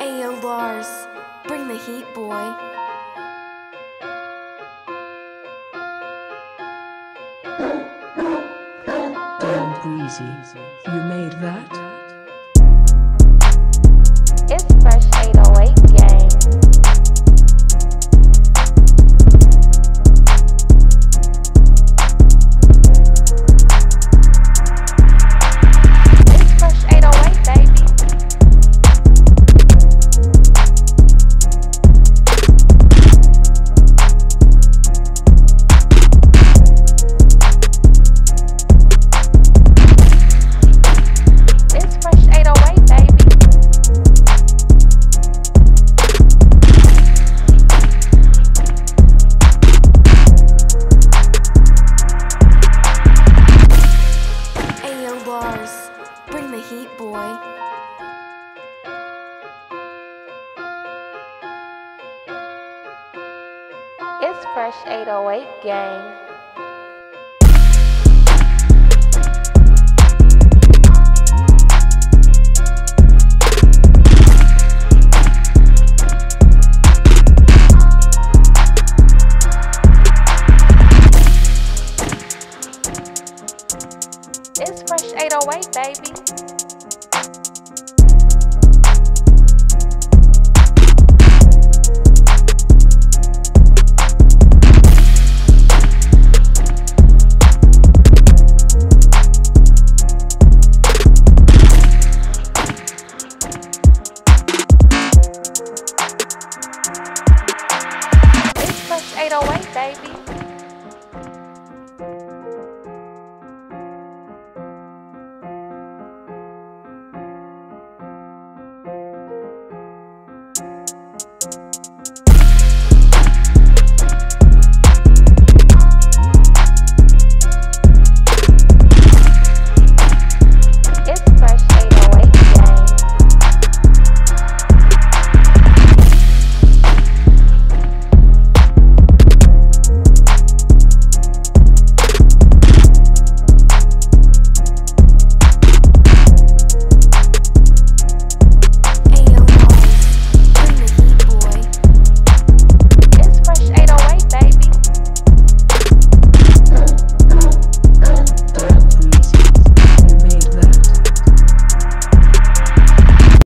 Ayo Lars, bring the heat, boy. Damn breezy, you made that? It's Fresh 808 gang. Bring the heat, boy. It's Fresh 808 gang.